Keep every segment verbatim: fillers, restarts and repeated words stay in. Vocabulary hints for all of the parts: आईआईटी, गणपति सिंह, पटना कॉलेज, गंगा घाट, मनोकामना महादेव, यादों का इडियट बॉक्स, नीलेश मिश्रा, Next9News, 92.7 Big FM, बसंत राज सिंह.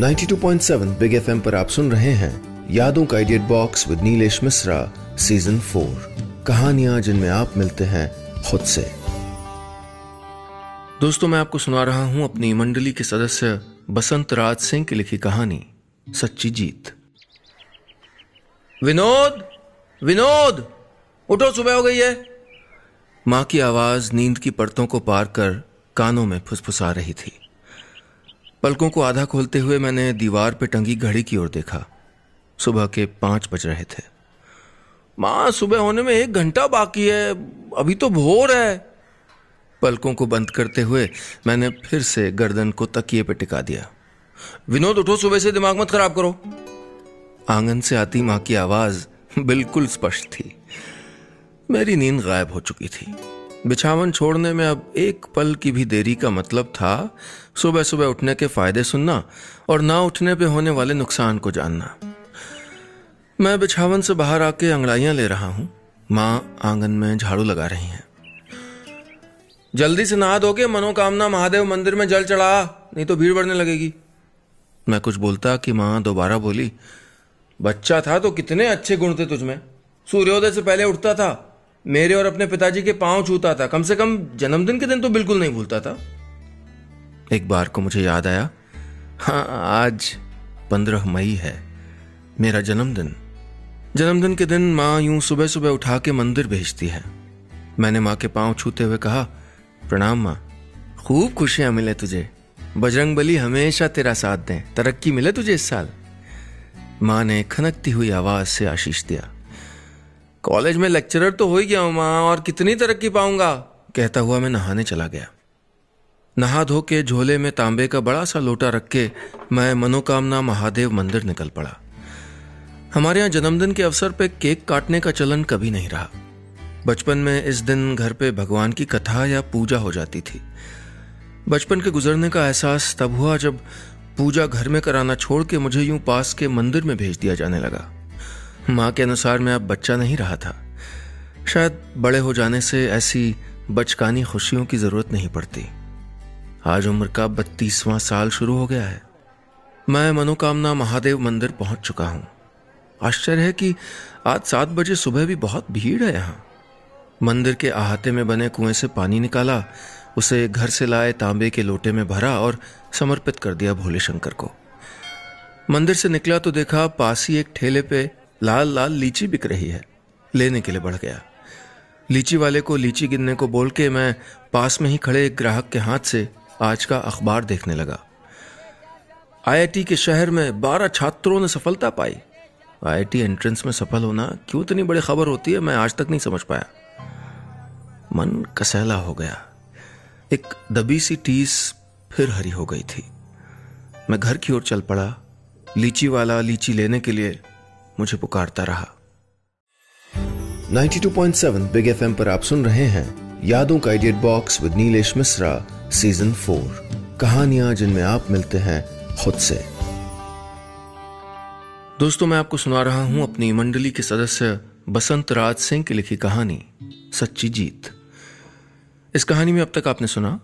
Ninety two point seven big FM पर आप सुन रहे हैं यादों का इडियट बॉक्स with नीलेश मिश्रा season four, कहानियां जिनमें आप मिलते हैं खुद से। दोस्तों, मैं आपको सुना रहा हूं अपनी मंडली के सदस्य बसंत राज सिंह की लिखी कहानी सच्ची जीत। विनोद विनोद उठो, सुबह हो गई है। मां की आवाज नींद की परतों को पार कर कानों में फुसफुसा रही थी। पलकों को आधा खोलते हुए मैंने दीवार पर टंगी घड़ी की ओर देखा। सुबह के पांच बज रहे थे। मां, सुबह होने में एक घंटा बाकी है, अभी तो भोर है। पलकों को बंद करते हुए मैंने फिर से गर्दन को तकिए पर टिका दिया। विनोद उठो, सुबह से दिमाग मत खराब करो। आंगन से आती मां की आवाज बिल्कुल स्पष्ट थी। मेरी नींद गायब हो चुकी थी। बिछावन छोड़ने में अब एक पल की भी देरी का मतलब था सुबह सुबह उठने के फायदे सुनना और ना उठने पे होने वाले नुकसान को जानना। मैं बिछावन से बाहर आके अंगड़ाइयां ले रहा हूं। मां आंगन में झाड़ू लगा रही हैं। जल्दी से नहा धो के मनोकामना महादेव मंदिर में जल चढ़ा, नहीं तो भीड़ बढ़ने लगेगी। मैं कुछ बोलता कि मां दोबारा बोली, बच्चा था तो कितने अच्छे गुण थे तुझमें। सूर्योदय से पहले उठता था, मेरे और अपने पिताजी के पांव छूता था, कम से कम जन्मदिन के दिन तो बिल्कुल नहीं भूलता था। एक बार को मुझे याद आया, हाँ आज पंद्रह मई है, मेरा जन्मदिन। जन्मदिन के दिन माँ यूं सुबह सुबह उठा के मंदिर भेजती है। मैंने माँ के पांव छूते हुए कहा, प्रणाम माँ, खूब खुशियां मिले तुझे, बजरंग बली हमेशा तेरा साथ दें, तरक्की मिले तुझे इस साल। माँ ने खनकती हुई आवाज से आशीष दिया। कॉलेज में लेक्चरर तो हो ही गया हूं मां, और कितनी तरक्की पाऊंगा, कहता हुआ मैं नहाने चला गया। नहा धो के झोले में तांबे का बड़ा सा लोटा रख के मैं मनोकामना महादेव मंदिर निकल पड़ा। हमारे यहाँ जन्मदिन के अवसर पे केक काटने का चलन कभी नहीं रहा। बचपन में इस दिन घर पे भगवान की कथा या पूजा हो जाती थी। बचपन के गुजरने का एहसास तब हुआ जब पूजा घर में कराना छोड़ के मुझे यूं पास के मंदिर में भेज दिया जाने लगा। माँ के अनुसार मैं अब बच्चा नहीं रहा था। शायद बड़े हो जाने से ऐसी बचकानी खुशियों की जरूरत नहीं पड़ती। आज उम्र का बत्तीसवां साल शुरू हो गया है। मैं मनोकामना महादेव मंदिर पहुंच चुका हूं। आश्चर्य है कि आज सात बजे सुबह भी बहुत भीड़ है यहाँ। मंदिर के अहाते में बने कुएं से पानी निकाला, उसे घर से लाए तांबे के लोटे में भरा और समर्पित कर दिया भोले शंकर को। मंदिर से निकला तो देखा पास ही एक ठेले पे लाल लाल लीची बिक रही है। लेने के लिए बढ़ गया। लीची वाले को लीची गिनने को बोल के मैं पास में ही खड़े एक ग्राहक के हाथ से आज का अखबार देखने लगा। आईआईटी के शहर में बारह छात्रों ने सफलता पाई। आईआईटी एंट्रेंस में सफल होना क्यों इतनी बड़ी खबर होती है, मैं आज तक नहीं समझ पाया। मन कसैला हो गया। एक दबी सी टीस फिर हरी हो गई थी। मैं घर की ओर चल पड़ा। लीची वाला लीची लेने के लिए मुझे पुकारता रहा। Ninety two point seven big FM पर आप सुन रहे हैं यादों का इडियट बॉक्स with नीलेश मिश्रा season four, कहानियां जिनमें आप मिलते हैं खुद से। दोस्तों, मैं आपको सुना रहा हूं अपनी मंडली के सदस्य बसंत राज सिंह की लिखी कहानी सच्ची जीत। इस कहानी में अब तक आपने सुना,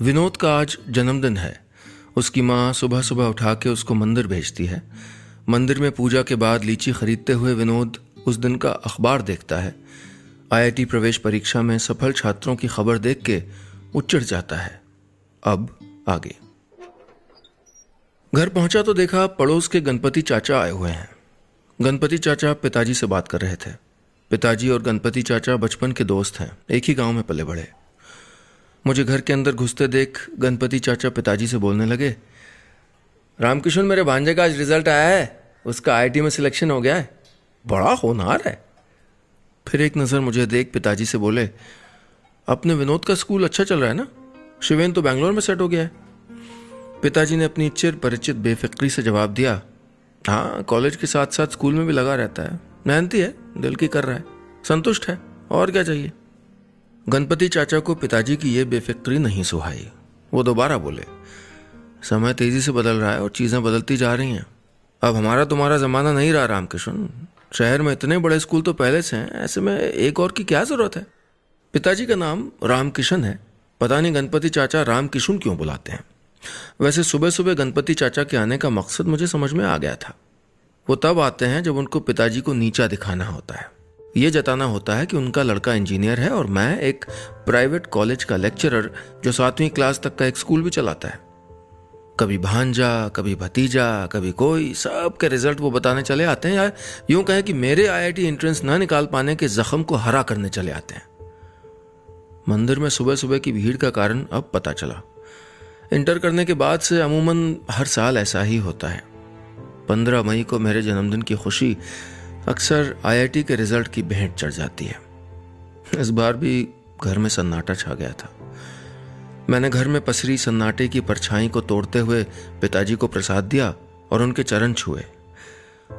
विनोद का आज जन्मदिन है। उसकी मां सुबह सुबह उठा के उसको मंदिर भेजती है। मंदिर में पूजा के बाद लीची खरीदते हुए विनोद उस दिन का अखबार देखता है। आईआईटी प्रवेश परीक्षा में सफल छात्रों की खबर देख के उचट जाता है। अब आगे। घर पहुंचा तो देखा पड़ोस के गणपति चाचा आए हुए हैं। गणपति चाचा पिताजी से बात कर रहे थे। पिताजी और गणपति चाचा बचपन के दोस्त हैं, एक ही गांव में पले बड़े। मुझे घर के अंदर घुसते देख गणपति चाचा पिताजी से बोलने लगे, रामकिशन, मेरे भांजे का आज रिजल्ट आया है, उसका आईआईटी में सिलेक्शन हो गया है, बड़ा होनहार है। फिर एक नज़र मुझे देख पिताजी से बोले, अपने विनोद का स्कूल अच्छा चल रहा है ना, शिवेन तो बैंगलोर में सेट हो गया है। पिताजी ने अपनी चिर परिचित बेफिक्री से जवाब दिया, हाँ कॉलेज के साथ साथ स्कूल में भी लगा रहता है, मेहनती है, दिल की कर रहा है, संतुष्ट है, और क्या चाहिए। गणपति चाचा को पिताजी की ये बेफिक्री नहीं सुहाई। वो दोबारा बोले, समय तेजी से बदल रहा है और चीजें बदलती जा रही हैं। अब हमारा तुम्हारा जमाना नहीं रहा रामकिशन, शहर में इतने बड़े स्कूल तो पहले से हैं, ऐसे में एक और की क्या जरूरत है। पिताजी का नाम रामकिशन है, पता नहीं गणपति चाचा रामकिशन क्यों बुलाते हैं। वैसे सुबह सुबह गणपति चाचा के आने का मकसद मुझे समझ में आ गया था। वो तब आते हैं जब उनको पिताजी को नीचा दिखाना होता है, ये जताना होता है कि उनका लड़का इंजीनियर है और मैं एक प्राइवेट कॉलेज का लेक्चरर जो सातवीं क्लास तक का एक स्कूल भी चलाता है। कभी भांजा, कभी भतीजा, कभी कोई, सब के रिजल्ट वो बताने चले आते हैं, या यूं कहें कि मेरे आईआईटी एंट्रेंस ना निकाल पाने के जख्म को हरा करने चले आते हैं। मंदिर में सुबह सुबह की भीड़ का कारण अब पता चला। इंटर करने के बाद से अमूमन हर साल ऐसा ही होता है। पंद्रह मई को मेरे जन्मदिन की खुशी अक्सर आईआईटी के रिजल्ट की भेंट चढ़ जाती है। इस बार भी घर में सन्नाटा छा गया था। मैंने घर में पसरी सन्नाटे की परछाई को तोड़ते हुए पिताजी को प्रसाद दिया और उनके चरण छुए।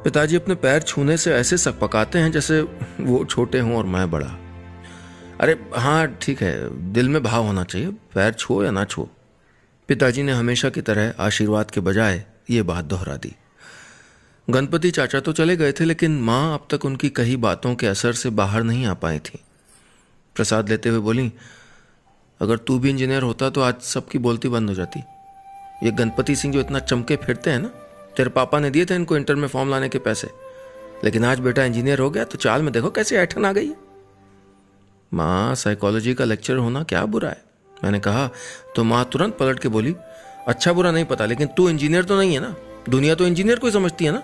पिताजी अपने पैर छूने से ऐसे सकपकाते हैं जैसे वो छोटे हों और मैं बड़ा। अरे हाँ ठीक है, दिल में भाव होना चाहिए, पैर छुओ या ना छुओ। पिताजी ने हमेशा की तरह आशीर्वाद के बजाय ये बात दोहरा दी। गणपति चाचा तो चले गए थे, लेकिन माँ अब तक उनकी कही बातों के असर से बाहर नहीं आ पाई थी। प्रसाद लेते हुए बोली, अगर तू भी इंजीनियर होता तो आज सबकी बोलती बंद हो जाती। ये गणपति सिंह जो इतना चमके फिरते हैं ना, तेरे पापा ने दिए थे इनको इंटर में फॉर्म लाने के पैसे, लेकिन आज बेटा इंजीनियर हो गया तो चाल में देखो कैसे ऐठन आ गई है। माँ, साइकोलॉजी का लेक्चर होना क्या बुरा है, मैंने कहा तो माँ तुरंत पलट के बोली, अच्छा बुरा नहीं पता, लेकिन तू इंजीनियर तो नहीं है ना, दुनिया तो इंजीनियर को ही समझती है ना।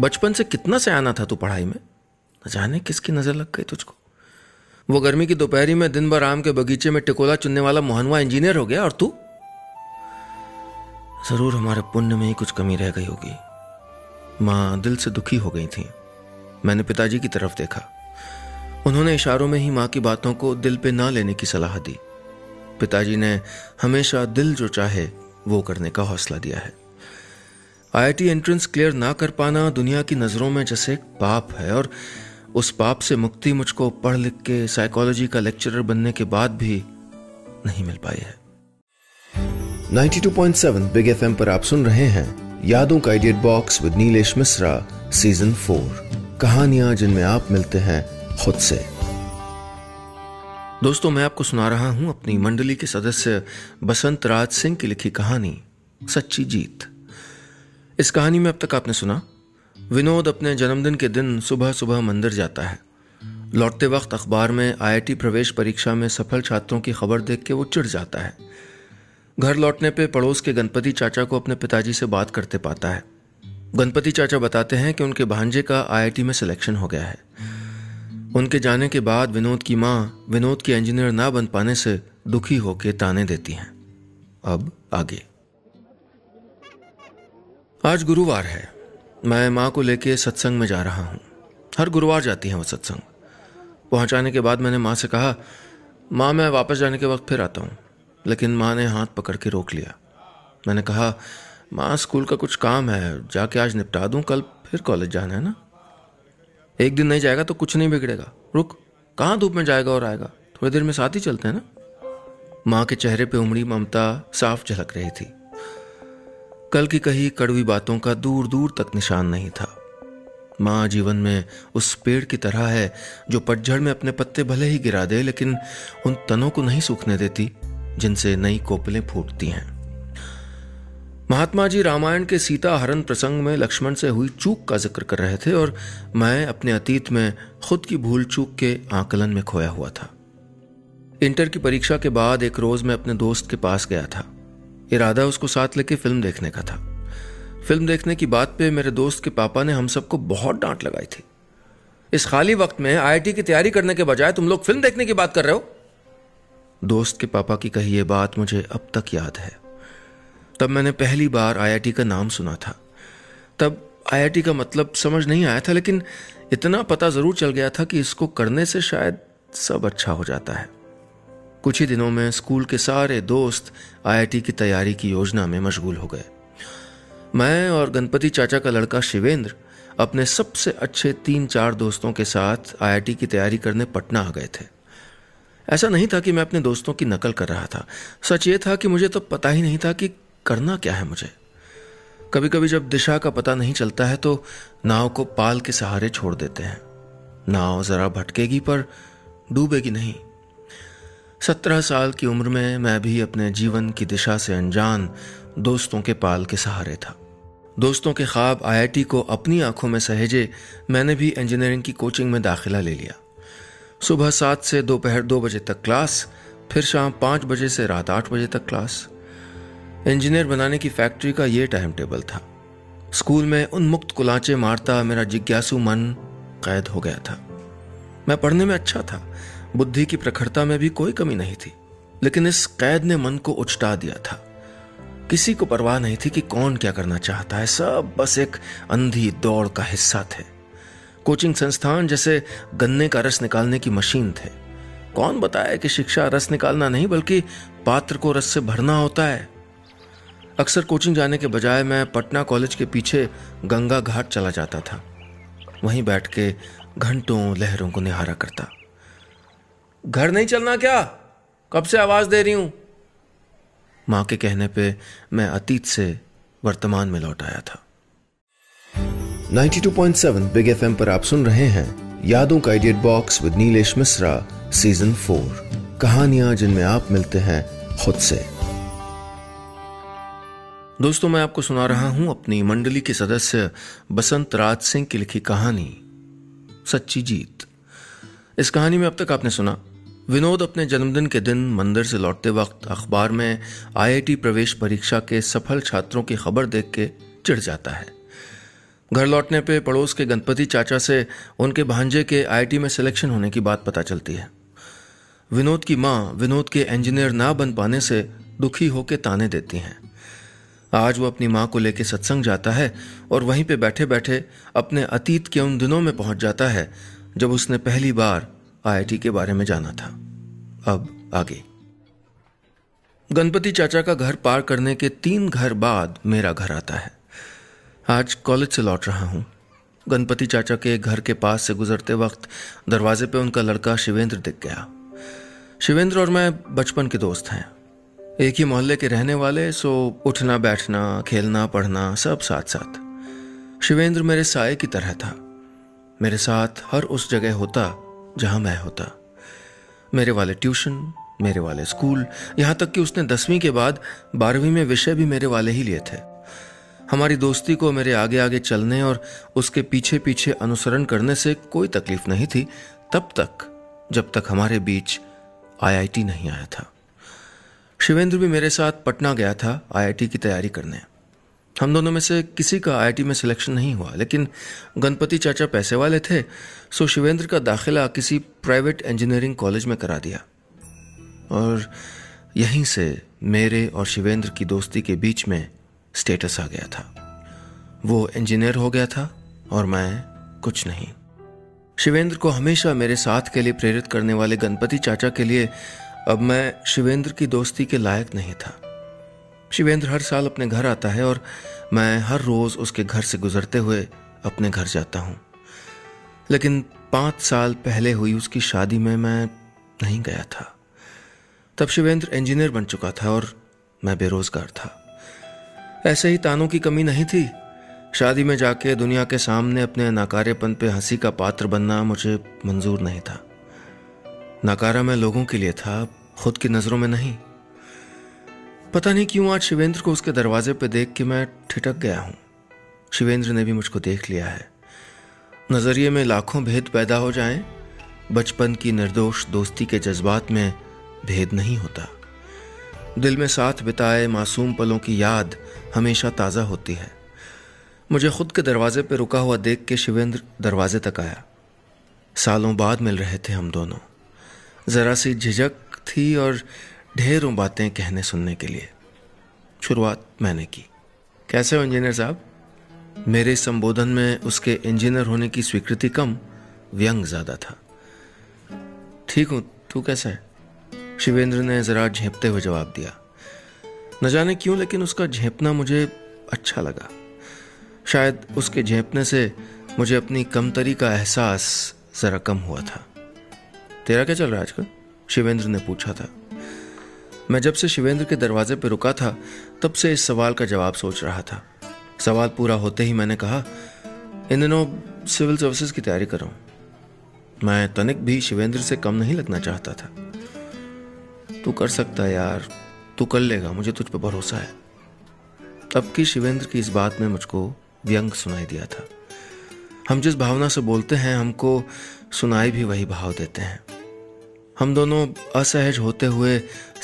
बचपन से कितना सयाना था तू पढ़ाई में, न जाने किसकी नजर लग गई तुझको। वो गर्मी की दोपहरी में दिन भर आम के बगीचे में टिकोला चुनने वाला मोहनवा इंजीनियर हो गया और तू। जरूर हमारे पुण्य में ही कुछ कमी रह गई होगी। माँ दिल से दुखी हो गई थी। मैंने पिताजी की तरफ देखा। उन्होंने इशारों में ही माँ की बातों को दिल पे ना लेने की सलाह दी। पिताजी ने हमेशा दिल जो चाहे वो करने का हौसला दिया है। आईआईटी एंट्रेंस क्लियर ना कर पाना दुनिया की नजरों में जैसे एक पाप है, और उस पाप से मुक्ति मुझको पढ़ लिख के साइकोलॉजी का लेक्चरर बनने के बाद भी नहीं मिल पाई है। बानवे पॉइंट सात बिग एफएम पर आप सुन रहे हैं यादों का इडियट बॉक्स with नीलेश मिश्रा, season four, कहानियां जिनमें आप मिलते हैं खुद से। दोस्तों, मैं आपको सुना रहा हूं अपनी मंडली के सदस्य बसंत राज सिंह की लिखी कहानी सच्ची जीत। इस कहानी में अब तक आपने सुना, विनोद अपने जन्मदिन के दिन सुबह सुबह मंदिर जाता है। लौटते वक्त अखबार में आईआईटी प्रवेश परीक्षा में सफल छात्रों की खबर देख के वो चिढ़ जाता है। घर लौटने पे पड़ोस के गणपति चाचा को अपने पिताजी से बात करते पाता है। गणपति चाचा बताते हैं कि उनके भांजे का आईआईटी में सिलेक्शन हो गया है। उनके जाने के बाद विनोद की माँ विनोद के इंजीनियर ना बन पाने से दुखी होकर ताने देती हैं। अब आगे। आज गुरुवार है। मैं माँ को लेके सत्संग में जा रहा हूँ। हर गुरुवार जाती हैं वो सत्संग। पहुँचाने के बाद मैंने माँ से कहा, माँ मैं वापस जाने के वक्त फिर आता हूँ, लेकिन माँ ने हाथ पकड़ के रोक लिया। मैंने कहा, माँ स्कूल का कुछ काम है, जाके आज निपटा दूँ, कल फिर कॉलेज जाना है ना। एक दिन नहीं जाएगा तो कुछ नहीं बिगड़ेगा, रुक, कहाँ धूप में जाएगा और आएगा, थोड़ी देर में साथ ही चलते हैं ना। माँ के चेहरे पर उमड़ी ममता साफ झलक रही थी। कल की कही कड़वी बातों का दूर दूर तक निशान नहीं था। माँ जीवन में उस पेड़ की तरह है जो पतझड़ में अपने पत्ते भले ही गिरा दे, लेकिन उन तनों को नहीं सूखने देती जिनसे नई कोपलें फूटती हैं। महात्मा जी रामायण के सीता हरण प्रसंग में लक्ष्मण से हुई चूक का जिक्र कर रहे थे, और मैं अपने अतीत में खुद की भूल चूक के आकलन में खोया हुआ था। इंटर की परीक्षा के बाद एक रोज मैं अपने दोस्त के पास गया था। इरादा उसको साथ लेके फिल्म देखने का था। फिल्म देखने की बात पे मेरे दोस्त के पापा ने हम सबको बहुत डांट लगाई थी। इस खाली वक्त में आईआईटी की तैयारी करने के बजाय तुम लोग फिल्म देखने की बात कर रहे हो। दोस्त के पापा की कही ये बात मुझे अब तक याद है। तब मैंने पहली बार आईआईटी का नाम सुना था। तब आईआईटी का मतलब समझ नहीं आया था, लेकिन इतना पता जरूर चल गया था कि इसको करने से शायद सब अच्छा हो जाता है। कुछ ही दिनों में स्कूल के सारे दोस्त आईआईटी की तैयारी की योजना में मशगूल हो गए। मैं और गणपति चाचा का लड़का शिवेंद्र अपने सबसे अच्छे तीन चार दोस्तों के साथ आईआईटी की तैयारी करने पटना आ गए थे। ऐसा नहीं था कि मैं अपने दोस्तों की नकल कर रहा था, सच ये था कि मुझे तो पता ही नहीं था कि करना क्या है मुझे। कभी कभी जब दिशा का पता नहीं चलता है तो नाव को पाल के सहारे छोड़ देते हैं। नाव जरा भटकेगी पर डूबेगी नहीं। सत्रह साल की उम्र में मैं भी अपने जीवन की दिशा से अनजान दोस्तों के पाल के सहारे था। दोस्तों के ख्वाब आईआईटी को अपनी आंखों में सहेजे मैंने भी इंजीनियरिंग की कोचिंग में दाखिला ले लिया। सुबह सात से दोपहर दो बजे तक क्लास, फिर शाम पाँच बजे से रात आठ बजे तक क्लास। इंजीनियर बनाने की फैक्ट्री का ये टाइम टेबल था। स्कूल में उन्मुक्त कुलाचे मारता मेरा जिज्ञासु मन कैद हो गया था। मैं पढ़ने में अच्छा था, बुद्धि की प्रखरता में भी कोई कमी नहीं थी, लेकिन इस कैद ने मन को उचटा दिया था। किसी को परवाह नहीं थी कि कौन क्या करना चाहता है, सब बस एक अंधी दौड़ का हिस्सा थे। कोचिंग संस्थान जैसे गन्ने का रस निकालने की मशीन थे। कौन बताए कि शिक्षा रस निकालना नहीं बल्कि पात्र को रस से भरना होता है। अक्सर कोचिंग जाने के बजाय मैं पटना कॉलेज के पीछे गंगा घाट चला जाता था। वहीं बैठ के घंटों लहरों को निहारा करता। घर नहीं चलना क्या? कब से आवाज दे रही हूं? मां के कहने पे मैं अतीत से वर्तमान में लौट आया था। बानवे पॉइंट सात बिग एफएम पर आप सुन रहे हैं यादों का इडियट बॉक्स with नीलेश मिश्रा season four. कहानियां जिनमें आप मिलते हैं खुद से। दोस्तों, मैं आपको सुना रहा हूं अपनी मंडली के सदस्य बसंत राज सिंह की लिखी कहानी सच्ची जीत। इस कहानी में अब तक आपने सुना, विनोद अपने जन्मदिन के दिन मंदिर से लौटते वक्त अखबार में आईआईटी प्रवेश परीक्षा के सफल छात्रों की खबर देख के चिढ़ जाता है। घर लौटने पे पड़ोस के गणपति चाचा से उनके भांजे के आईआईटी में सिलेक्शन होने की बात पता चलती है। विनोद की माँ विनोद के इंजीनियर ना बन पाने से दुखी होकर ताने देती हैं। आज वो अपनी माँ को लेकर सत्संग जाता है और वहीं पे बैठे बैठे अपने अतीत के उन दिनों में पहुंच जाता है जब उसने पहली बार आईआईटी के बारे में जाना था। अब आगे। गणपति चाचा का घर पार करने के तीन घर बाद मेरा घर आता है। आज कॉलेज से लौट रहा हूँ। गणपति चाचा के घर के पास से गुजरते वक्त दरवाजे पे उनका लड़का शिवेंद्र दिख गया। शिवेंद्र और मैं बचपन के दोस्त हैं, एक ही मोहल्ले के रहने वाले, सो उठना बैठना खेलना पढ़ना सब साथ साथ। शिवेंद्र मेरे साये की तरह था, मेरे साथ हर उस जगह होता जहां मैं होता। मेरे वाले ट्यूशन, मेरे वाले स्कूल, यहां तक कि उसने दसवीं के बाद बारहवीं में विषय भी मेरे वाले ही लिए थे। हमारी दोस्ती को मेरे आगे आगे चलने और उसके पीछे पीछे अनुसरण करने से कोई तकलीफ नहीं थी, तब तक जब तक हमारे बीच आईआईटी नहीं आया था। शिवेंद्र भी मेरे साथ पटना गया था आईआईटी की तैयारी करने। हम दोनों में से किसी का आईआईटी में सिलेक्शन नहीं हुआ, लेकिन गणपति चाचा पैसे वाले थे, सो शिवेंद्र का दाखिला किसी प्राइवेट इंजीनियरिंग कॉलेज में करा दिया। और यहीं से मेरे और शिवेंद्र की दोस्ती के बीच में स्टेटस आ गया था। वो इंजीनियर हो गया था और मैं कुछ नहीं। शिवेंद्र को हमेशा मेरे साथ के लिए प्रेरित करने वाले गणपति चाचा के लिए अब मैं शिवेंद्र की दोस्ती के लायक नहीं था। शिवेंद्र हर साल अपने घर आता है और मैं हर रोज उसके घर से गुजरते हुए अपने घर जाता हूँ। लेकिन पाँच साल पहले हुई उसकी शादी में मैं नहीं गया था। तब शिवेंद्र इंजीनियर बन चुका था और मैं बेरोजगार था। ऐसे ही तानों की कमी नहीं थी। शादी में जाके दुनिया के सामने अपने नाकारेपन पे हंसी का पात्र बनना मुझे मंजूर नहीं था। नकारा मैं लोगों के लिए था, खुद की नजरों में नहीं। पता नहीं क्यों आज शिवेंद्र को उसके दरवाजे पर देख के मैं ठिठक गया हूँ। शिवेंद्र ने भी मुझको देख लिया है। नजरिए में लाखों भेद पैदा हो जाएं, बचपन की निर्दोष दोस्ती के जज्बात में भेद नहीं होता। दिल में साथ बिताए मासूम पलों की याद हमेशा ताज़ा होती है। मुझे खुद के दरवाजे पर रुका हुआ देख के शिवेंद्र दरवाजे तक आया। सालों बाद मिल रहे थे हम दोनों। जरा सी झिझक थी और ढेरों बातें कहने सुनने के लिए। शुरुआत मैंने की, कैसे हो इंजीनियर साहब? मेरे संबोधन में उसके इंजीनियर होने की स्वीकृति कम, व्यंग ज्यादा था। ठीक हूँ, तू कैसा है? शिवेंद्र ने जरा झेंपते हुए जवाब दिया। न जाने क्यों, लेकिन उसका झेंपना मुझे अच्छा लगा। शायद उसके झेंपने से मुझे अपनी कमतरी का एहसास जरा कम हुआ था। तेरा क्या चल रहा है आजकल? शिवेंद्र ने पूछा था। मैं जब से शिवेंद्र के दरवाजे पर रुका था तब से इस सवाल का जवाब सोच रहा था। सवाल पूरा होते ही मैंने कहा, इन दिनों सिविल सर्विसेज की तैयारी कर रहा हूं। मैं तनिक भी शिवेंद्र से कम नहीं लगना चाहता था। तू कर सकता है यार, तू कर लेगा, मुझे तुझ पर भरोसा है। तब की शिवेंद्र की इस बात में मुझको व्यंग सुनाई दिया था। हम जिस भावना से बोलते हैं हमको सुनाई भी वही भाव देते हैं। हम दोनों असहज होते हुए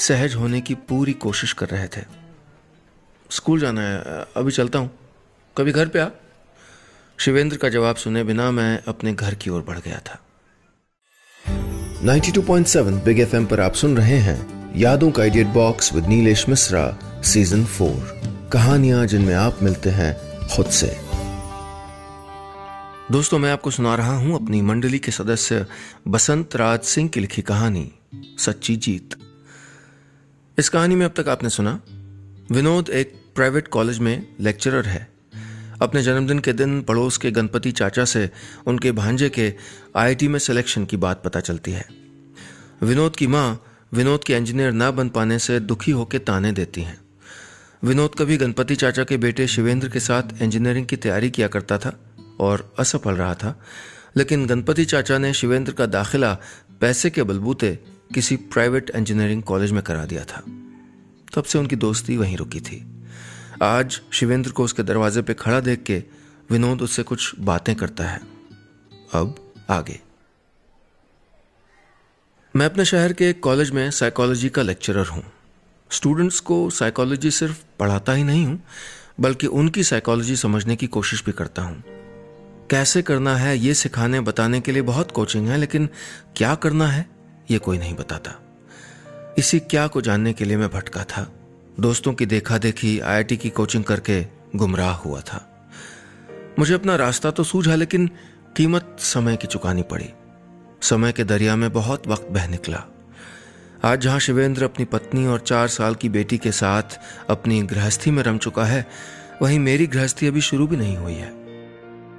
सहज होने की पूरी कोशिश कर रहे थे। स्कूल जाना है, अभी चलता हूँ, कभी घर पे आ। शिवेंद्र का जवाब सुने बिना मैं अपने घर की ओर बढ़ गया था। बानवे पॉइंट सात बिग एफएम पर आप सुन रहे हैं यादों का इडियट बॉक्स with नीलेश मिश्रा season four, कहानियां जिनमें आप मिलते हैं खुद से। दोस्तों, मैं आपको सुना रहा हूं अपनी मंडली के सदस्य बसंत राज सिंह की लिखी कहानी सच्ची जीत। इस कहानी में अब तक आपने सुना, विनोद एक प्राइवेट कॉलेज में लेक्चरर है। अपने जन्मदिन के दिन पड़ोस के गणपति चाचा से उनके भांजे के आईआईटी में सिलेक्शन की बात पता चलती है। विनोद की मां विनोद के इंजीनियर ना बन पाने से दुखी होकर ताने देती हैं। विनोद कभी गणपति चाचा के बेटे शिवेंद्र के साथ इंजीनियरिंग की तैयारी किया करता था और असफल रहा था, लेकिन गणपति चाचा ने शिवेंद्र का दाखिला पैसे के बलबूते किसी प्राइवेट इंजीनियरिंग कॉलेज में करा दिया था। तब से उनकी दोस्ती वहीं रुकी थी। आज शिवेंद्र को उसके दरवाजे पे खड़ा देख के विनोद उससे कुछ बातें करता है। अब आगे। मैं अपने शहर के एक कॉलेज में साइकोलॉजी का लेक्चरर हूँ। स्टूडेंट्स को साइकोलॉजी सिर्फ पढ़ाता ही नहीं हूँ, बल्कि उनकी साइकोलॉजी समझने की कोशिश भी करता हूँ। कैसे करना है ये सिखाने बताने के लिए बहुत कोचिंग है, लेकिन क्या करना है ये कोई नहीं बताता। इसी क्या को जानने के लिए मैं भटका था। दोस्तों की देखा देखी आईआईटी की कोचिंग करके गुमराह हुआ था। मुझे अपना रास्ता तो सूझा, लेकिन कीमत समय की चुकानी पड़ी। समय के दरिया में बहुत वक्त बह निकला। आज जहां शिवेंद्र अपनी पत्नी और चार साल की बेटी के साथ अपनी गृहस्थी में रम चुका है, वहीं मेरी गृहस्थी अभी शुरू भी नहीं हुई है।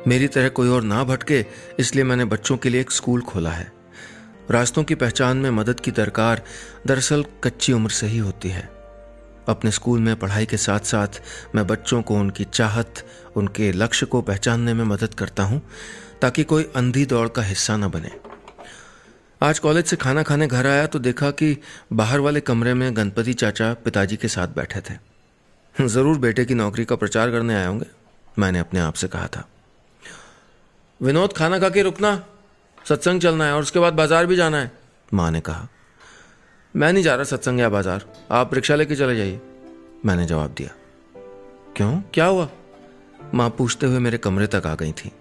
मेरी तरह कोई और ना भटके, इसलिए मैंने बच्चों के लिए एक स्कूल खोला है। रास्तों की पहचान में मदद की दरकार दरअसल कच्ची उम्र से ही होती है। अपने स्कूल में पढ़ाई के साथ साथ मैं बच्चों को उनकी चाहत, उनके लक्ष्य को पहचानने में मदद करता हूं, ताकि कोई अंधी दौड़ का हिस्सा न बने। आज कॉलेज से खाना खाने घर आया तो देखा कि बाहर वाले कमरे में गणपति चाचा पिताजी के साथ बैठे थे। जरूर बेटे की नौकरी का प्रचार करने आए होंगे, मैंने अपने आप से कहा था। विनोद, खाना खा के रुकना, सत्संग चलना है और उसके बाद बाजार भी जाना है, माँ ने कहा। मैं नहीं जा रहा सत्संग या बाजार, आप रिक्शा लेके चले जाइए, मैंने जवाब दिया। क्यों, क्या हुआ, माँ पूछते हुए मेरे कमरे तक आ गई थी।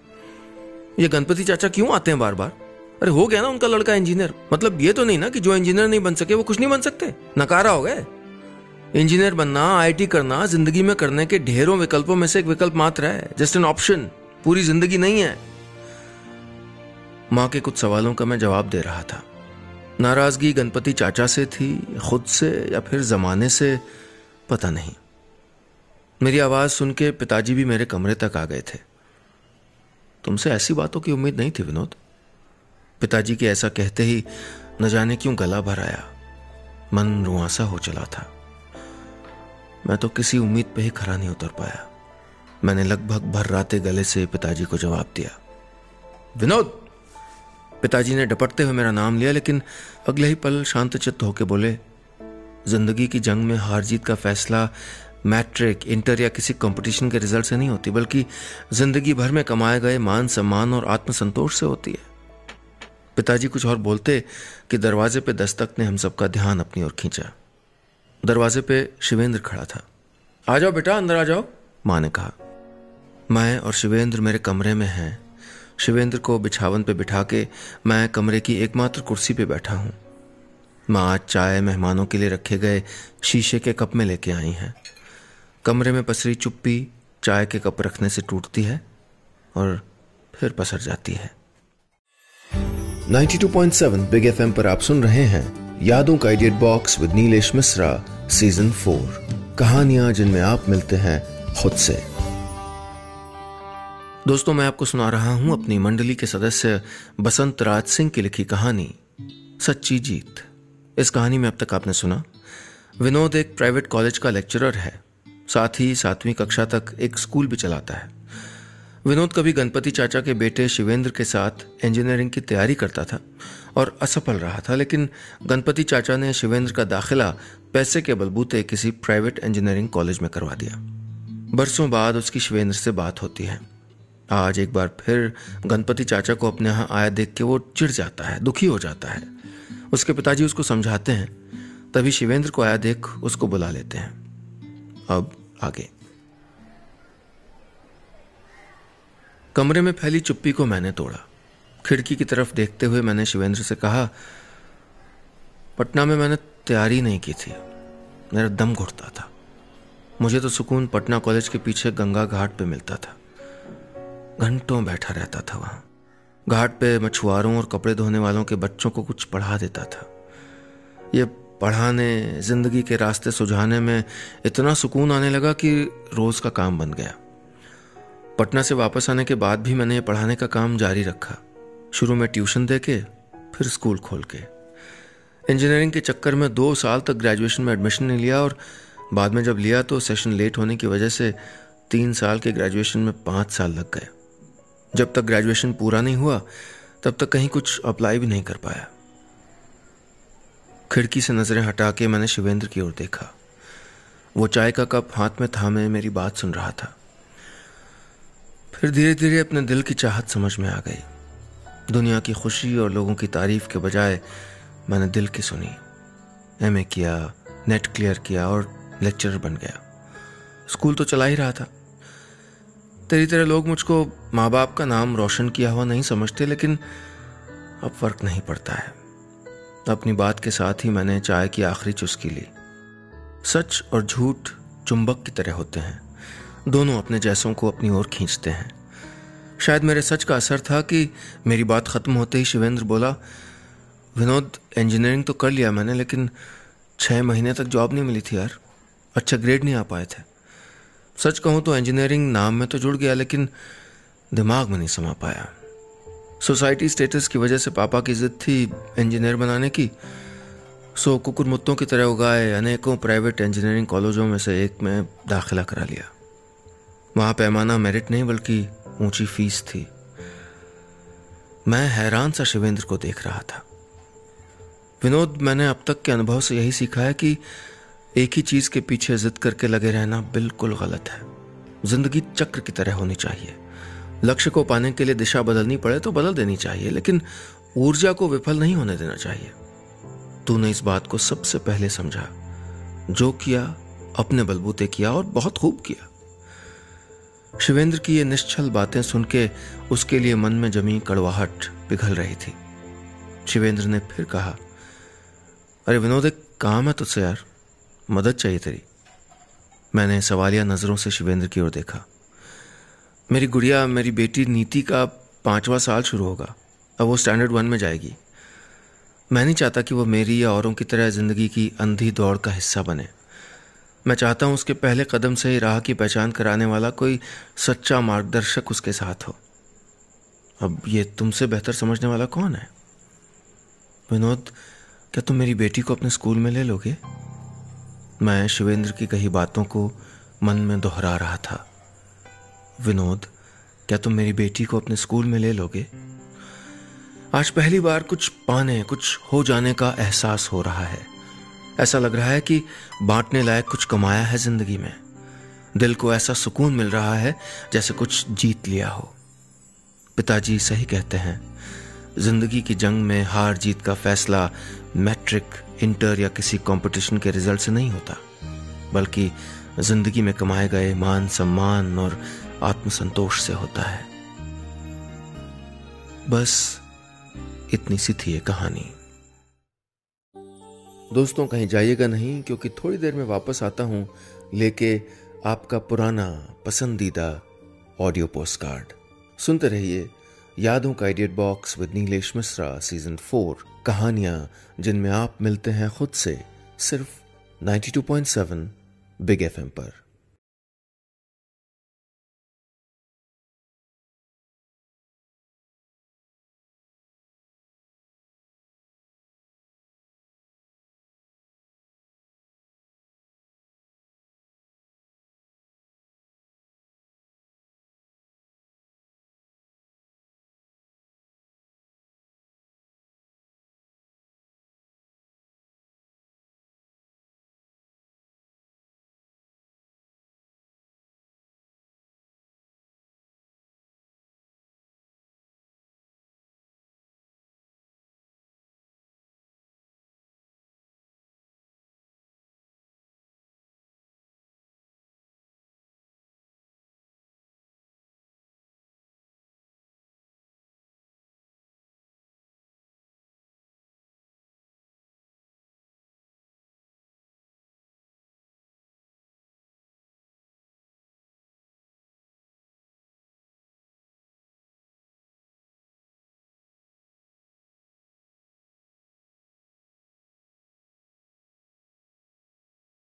ये गणपति चाचा क्यों आते हैं बार बार? अरे हो गया ना उनका लड़का इंजीनियर, मतलब ये तो नहीं ना कि जो इंजीनियर नहीं बन सके वो कुछ नहीं बन सकते? नकारा हो गए? इंजीनियर बनना, आईआईटी करना जिंदगी में करने के ढेरों विकल्पों में से एक विकल्प मात्र है, जस्ट एन ऑप्शन, पूरी जिंदगी नहीं है। माँ के कुछ सवालों का मैं जवाब दे रहा था। नाराजगी गणपति चाचा से थी, खुद से या फिर जमाने से, पता नहीं। मेरी आवाज़ सुन के पिताजी भी मेरे कमरे तक आ गए थे। तुमसे ऐसी बातों की उम्मीद नहीं थी विनोद, पिताजी के ऐसा कहते ही न जाने क्यों गला भर आया। मन रुआंसा हो चला था। मैं तो किसी उम्मीद पे ही खरा नहीं उतर पाया। मैंने लगभग भर्राते गले से पिताजी को जवाब दिया, विनोद। पिताजी ने डपटते हुए मेरा नाम लिया, लेकिन अगले ही पल शांतचित्त होकर बोले, जिंदगी की जंग में हार जीत का फैसला मैट्रिक, इंटर या किसी कंपटीशन के रिजल्ट से नहीं होती, बल्कि जिंदगी भर में कमाए गए मान सम्मान और आत्मसंतोष से होती है। पिताजी कुछ और बोलते कि दरवाजे पे दस्तक ने हम सबका ध्यान अपनी ओर खींचा। दरवाजे पे शिवेंद्र खड़ा था। आ जाओ बेटा, अंदर आ जाओ, माँ ने कहा। मैं और शिवेंद्र मेरे कमरे में हैं। शिवेंद्र को बिछावन पे बिठा के मैं कमरे की एकमात्र कुर्सी पे बैठा हूँ। माँ आज चाय मेहमानों के लिए रखे गए शीशे के कप में लेके आई हैं। कमरे में पसरी चुप्पी चाय के कप रखने से टूटती है और फिर पसर जाती है। बानवे पॉइंट सात बिग एफएम पर आप सुन रहे हैं यादों का इडियट बॉक्स with नीलेश मिश्रा season four, कहानियां जिनमें आप मिलते हैं खुद से। दोस्तों, मैं आपको सुना रहा हूं अपनी मंडली के सदस्य बसंत राज सिंह की लिखी कहानी सच्ची जीत। इस कहानी में अब तक आपने सुना, विनोद एक प्राइवेट कॉलेज का लेक्चरर है, साथ ही सातवीं कक्षा तक एक स्कूल भी चलाता है। विनोद कभी गणपति चाचा के बेटे शिवेंद्र के साथ इंजीनियरिंग की तैयारी करता था और असफल रहा था, लेकिन गणपति चाचा ने शिवेंद्र का दाखिला पैसे के बलबूते किसी प्राइवेट इंजीनियरिंग कॉलेज में करवा दिया। बरसों बाद उसकी शिवेंद्र से बात होती है। आज एक बार फिर गणपति चाचा को अपने यहाँ आया देख के वो चिढ़ जाता है, दुखी हो जाता है। उसके पिताजी उसको समझाते हैं, तभी शिवेंद्र को आया देख उसको बुला लेते हैं। अब आगे। कमरे में फैली चुप्पी को मैंने तोड़ा। खिड़की की तरफ देखते हुए मैंने शिवेंद्र से कहा, पटना में मैंने तैयारी नहीं की थी, मेरा दम घुटता था। मुझे तो सुकून पटना कॉलेज के पीछे गंगा घाट पे मिलता था। घंटों बैठा रहता था वहां। घाट पे मछुआरों और कपड़े धोने वालों के बच्चों को कुछ पढ़ा देता था। ये पढ़ाने, जिंदगी के रास्ते सुझाने में इतना सुकून आने लगा कि रोज का काम बन गया। पटना से वापस आने के बाद भी मैंने ये पढ़ाने का काम जारी रखा। शुरू में ट्यूशन देके, फिर स्कूल खोल के। इंजीनियरिंग के चक्कर में दो साल तक ग्रेजुएशन में एडमिशन नहीं लिया और बाद में जब लिया तो सेशन लेट होने की वजह से तीन साल के ग्रेजुएशन में पाँच साल लग गए। जब तक ग्रेजुएशन पूरा नहीं हुआ तब तक कहीं कुछ अप्लाई भी नहीं कर पाया। खिड़की से नज़रें हटा के मैंने शिवेंद्र की ओर देखा। वो चाय का कप हाथ में थामे मेरी बात सुन रहा था। फिर धीरे धीरे अपने दिल की चाहत समझ में आ गई। दुनिया की खुशी और लोगों की तारीफ के बजाय मैंने दिल की सुनी। एमए किया, नेट क्लियर किया और लेक्चरर बन गया। स्कूल तो चला ही रहा था। तेरी तरह लोग मुझको माँ बाप का नाम रोशन किया हुआ नहीं समझते, लेकिन अब फर्क नहीं पड़ता है। अपनी बात के साथ ही मैंने चाय की आखिरी चुस्की ली। सच और झूठ चुंबक की तरह होते हैं, दोनों अपने जैसों को अपनी ओर खींचते हैं। शायद मेरे सच का असर था कि मेरी बात खत्म होते ही शिवेंद्र बोला, विनोद इंजीनियरिंग तो कर लिया मैंने, लेकिन छः महीने तक जॉब नहीं मिली थी यार, अच्छे ग्रेड नहीं आ पाए थे। सच कहूँ तो इंजीनियरिंग नाम में तो जुड़ गया, लेकिन दिमाग में नहीं समा पाया। सोसाइटी स्टेटस की वजह से पापा की जिद थी इंजीनियर बनाने की, सो कुकुरमुत्तों की तरह उगाए अनेकों प्राइवेट इंजीनियरिंग कॉलेजों में से एक में दाखिला करा लिया। वहाँ पैमाना मेरिट नहीं बल्कि ऊंची फीस थी। मैं हैरान सा शिवेंद्र को देख रहा था। विनोद, मैंने अब तक के अनुभव से यही सीखा है कि एक ही चीज़ के पीछे जिद करके लगे रहना बिल्कुल गलत है। जिंदगी चक्र की तरह होनी चाहिए। लक्ष्य को पाने के लिए दिशा बदलनी पड़े तो बदल देनी चाहिए, लेकिन ऊर्जा को विफल नहीं होने देना चाहिए। तूने इस बात को सबसे पहले समझा। जो किया अपने बलबूते किया और बहुत खूब किया। शिवेंद्र की ये निश्चल बातें सुन के उसके लिए मन में जमी कड़वाहट पिघल रही थी। शिवेंद्र ने फिर कहा, अरे विनोद, एक काम है तुझसे यार, मदद चाहिए तेरी। मैंने सवालिया नज़रों से शिवेंद्र की ओर देखा। मेरी गुड़िया, मेरी बेटी नीति का पांचवा साल शुरू होगा। अब वो स्टैंडर्ड वन में जाएगी। मैं नहीं चाहता कि वो मेरी या औरों की तरह ज़िंदगी की अंधी दौड़ का हिस्सा बने। मैं चाहता हूँ उसके पहले कदम से ही राह की पहचान कराने वाला कोई सच्चा मार्गदर्शक उसके साथ हो। अब ये तुमसे बेहतर समझने वाला कौन है? विनोद, क्या तुम मेरी बेटी को अपने स्कूल में ले लोगे? मैं शिवेंद्र की कही बातों को मन में दोहरा रहा था। विनोद, क्या तुम मेरी बेटी को अपने स्कूल में ले लोगे? आज पहली बार कुछ पाने, कुछ हो जाने का एहसास हो रहा है। ऐसा लग रहा है कि बांटने लायक कुछ कमाया है जिंदगी में। दिल को ऐसा सुकून मिल रहा है जैसे कुछ जीत लिया हो। पिताजी सही कहते हैं, जिंदगी की जंग में हार जीत का फैसला मैट्रिक, इंटर या किसी कंपटीशन के रिजल्ट से नहीं होता, बल्कि जिंदगी में कमाए गए मान सम्मान और आत्मसंतोष से होता है। बस इतनी सी थी ये कहानी। दोस्तों, कहीं जाइएगा नहीं, क्योंकि थोड़ी देर में वापस आता हूँ लेके आपका पुराना पसंदीदा ऑडियो पोस्टकार्ड। सुनते रहिए यादों का इडियट बॉक्स with नीलेश मिश्रा, season four. कहानियाँ जिनमें आप मिलते हैं खुद से, सिर्फ ninety two point seven big F M पर।